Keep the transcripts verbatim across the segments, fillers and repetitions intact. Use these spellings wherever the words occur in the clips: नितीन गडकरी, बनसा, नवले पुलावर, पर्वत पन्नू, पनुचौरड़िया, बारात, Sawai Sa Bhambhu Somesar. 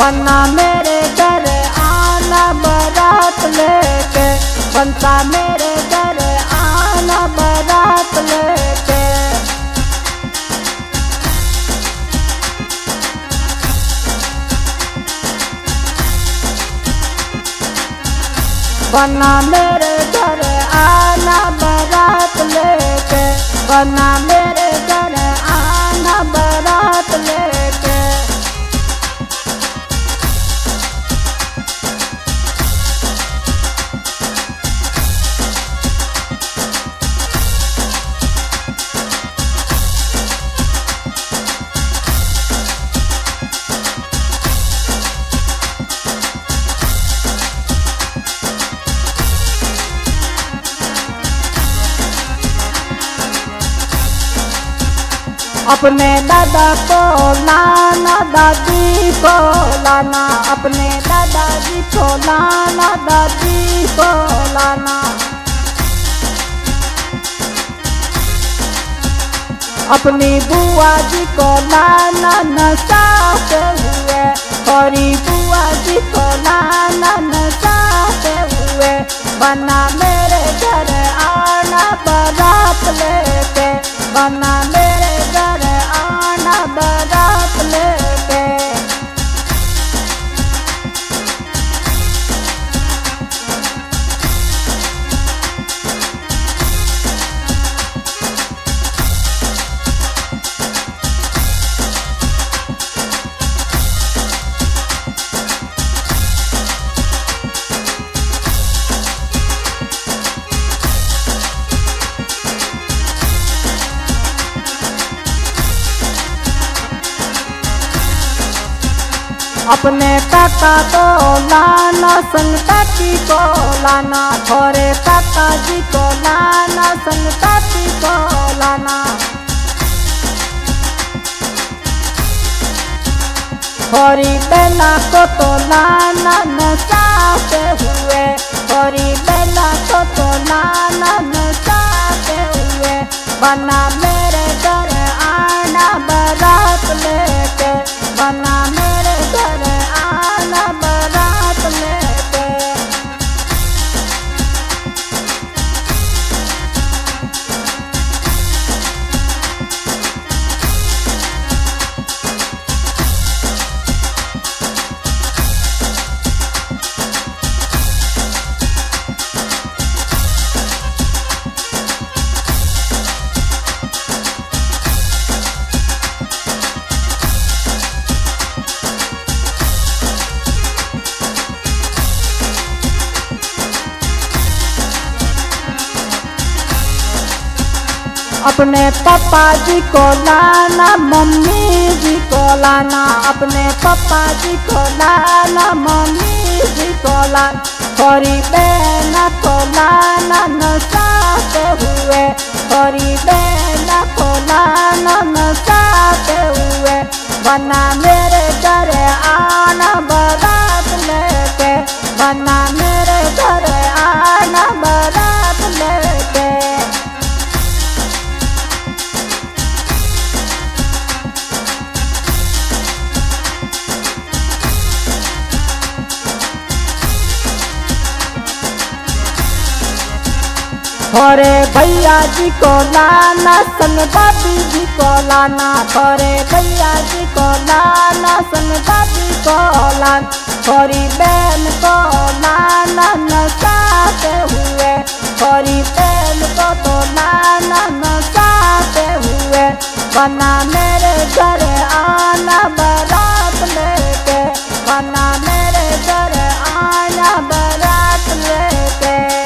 वरना मेरे घर आना बारात लेके, बनसा मेरे घर आना बारात लेके। वरना मेरे घर आना बारात लेके, वरना मेरे घर आना बारात लेके। अपने दादा को लाना, दादी को लाना, अपने दादाजी को लाना, दादी को लाना। अपनी बुआ जी को लाना नशा पे हुए, और बुआ जी को लाना नशा पे हुए। बना मेरे घर आना बारात लेके, बना मेरे घर आना बारात लेके। अपने काका को लाना संताती को लाना, थोड़े काका जी को लाना संताती को लाना। थोड़ी बेला को तो लाना नशा पे हुए, थोड़ी बेला को तो लाना नशा पे हुए। बना मेरे घर आना बारात लेके, बना मेरे घर आना बारात लेके। अपने पापा जी को लाना, मम्मी जी को लाना, अपने पापा जी को लाना, मम्मी जी को लाना। थोड़ी बहन को लाना नशा पे हुए, थोड़ी बहन को लाना नशा पे हुए। बना मेरे घर आना बारात लेके, बना मेरे घर आना बारात लेके। थोड़े भैया जी को लाना सन भाभी जी को लाना, थोड़े भैया जी को लाना सन भाभी को लाना। थोड़ी बहन को लाना नशा पे हुए, थोड़ी बहन को तो लाना नशा पे हुए। बना मेरे घर आना बारात लेके, बना मेरे घर आना बारात लेके।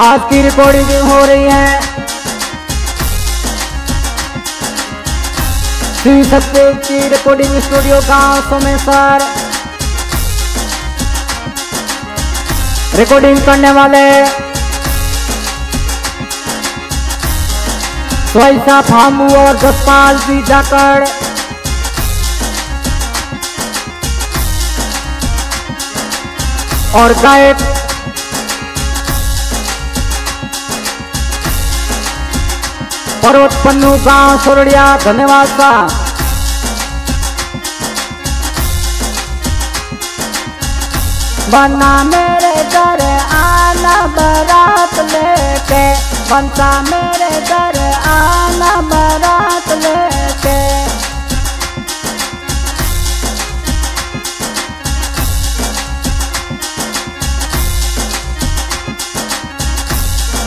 आज की रिकॉर्डिंग हो रही है श्री सत्य की रिकॉर्डिंग स्टूडियो का सोमेश्वर। रिकॉर्डिंग करने वाले फामू और गोपाल जी जाकर और गायक पर्वत पन्नू गांव सोरडिया धन्यवाद का बना मेरे घर आना बारात लेके बनसा मेरे घर आना बारात लेके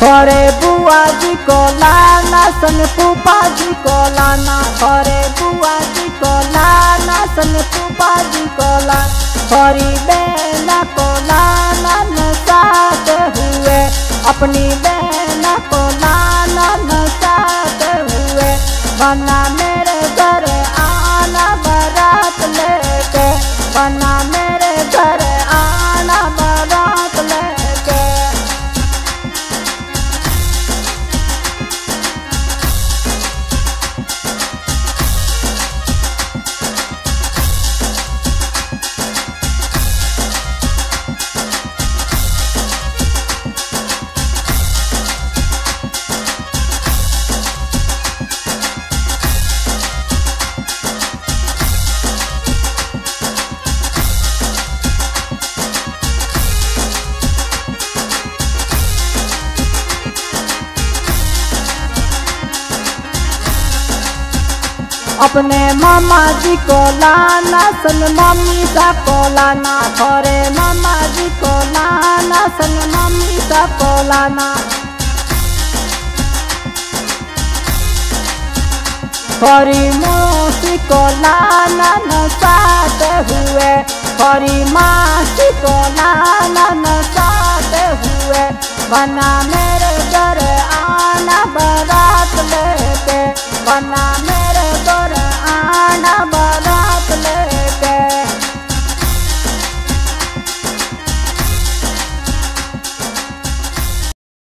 थोड़े बुआ जी को लाना सन फूफा जी को लाना थोड़े बुआ जी को लाना सन फूफा जी को लाना थोड़ी बहना को लाना नचाते हुए अपनी बहना को लाना नचाते हुए बना मेरे घर आना बारात लेके बना मेरे घर आना बारात लेके अपने मामा जी को लाना सन मम्मी सा को लाना थोड़े मामा जी को लाना सन मम्मी सा को लाना थोड़ी मौसी को लाना नचाते हुए थोड़ी मासी को लाना नचाते हुए बना मेरे घर आना बारात लेके बना